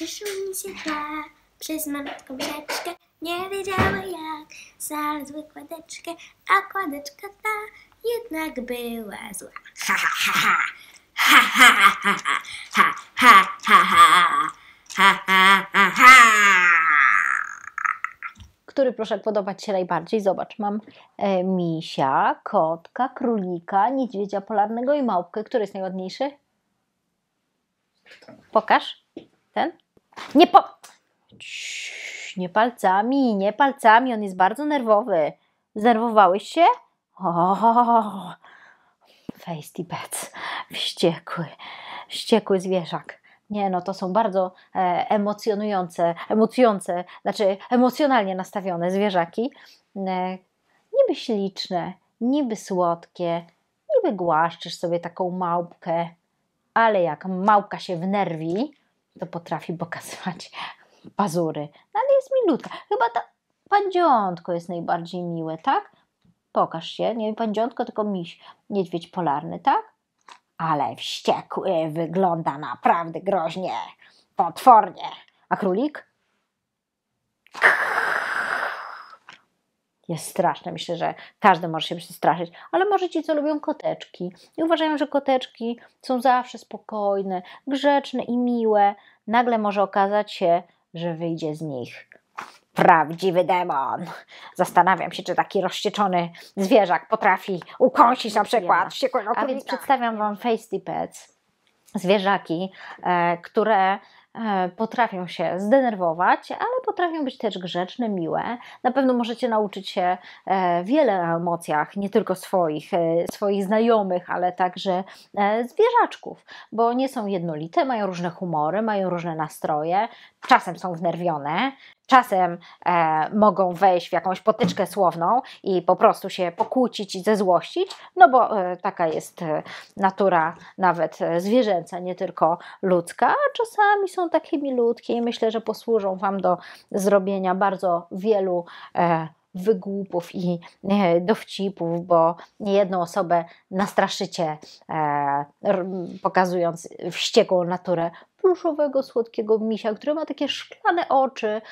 Cieszył mi się tak, przez malutką beczkę. Nie wiedziała jak, zaraz wykładeczkę, a kładeczka ta jednak była zła. Ha ha ha ha, ha ha ha ha ha ha ha ha ha ha. Który proszek podoba Ci się najbardziej? Zobacz, mam misia, kotka, królika, niedźwiedzia polarnego i małpkę. Który jest najładniejszy? Pokaż. Ten? Nie po... Ciii, nie palcami, on jest bardzo nerwowy. Znerwowałeś się? O, Feisty Pets, wściekły zwierzak. Nie no, to są bardzo emocjonalnie nastawione zwierzaki. Niby śliczne, niby słodkie, niby głaszczysz sobie taką małpkę, ale jak małpka się wnerwi, to potrafi pokazywać pazury. No, ale jest milutka. Chyba to pandziątko jest najbardziej miłe, tak? Pokaż się, nie pandziątko, tylko miś, niedźwiedź polarny, tak? Ale wściekły wygląda naprawdę groźnie, potwornie. A królik? Jest straszny, myślę, że każdy może się przestraszyć, ale może ci, co lubią koteczki i uważają, że koteczki są zawsze spokojne, grzeczne i miłe, nagle może okazać się, że wyjdzie z nich prawdziwy demon. Zastanawiam się, czy taki rozścieczony zwierzak potrafi ukąsić na przykład wściekłego królika. A więc przedstawiam Wam Feisty Pets, zwierzaki, które potrafią się zdenerwować, ale potrafią być też grzeczne, miłe. Na pewno możecie nauczyć się wiele o emocjach, nie tylko swoich znajomych, ale także zwierzaczków, bo nie są jednolite, mają różne humory, mają różne nastroje, czasem są wnerwione, czasem mogą wejść w jakąś potyczkę słowną i po prostu się pokłócić i zezłościć, no bo taka jest natura nawet zwierzęca, nie tylko ludzka, a czasami są takie milutkie i myślę, że posłużą Wam do zrobienia bardzo wielu wygłupów i dowcipów, bo niejedną osobę nastraszycie, pokazując wściekłą naturę pluszowego, słodkiego misia, który ma takie szklane oczy,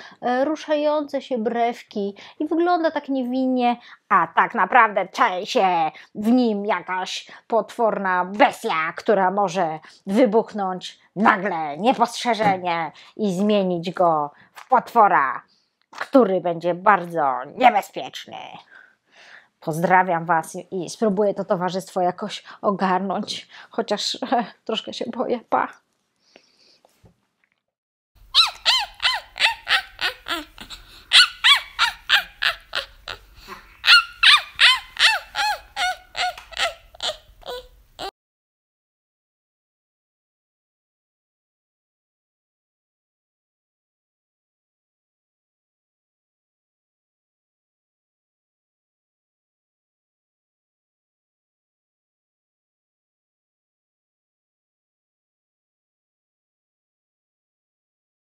ruszające się brewki i wygląda tak niewinnie, a tak naprawdę czai się w nim jakaś potworna bestia, która może wybuchnąć nagle, niepostrzeżenie i zmienić go w potwora, który będzie bardzo niebezpieczny. Pozdrawiam Was i spróbuję to towarzystwo jakoś ogarnąć, chociaż troszkę się boję. Pa!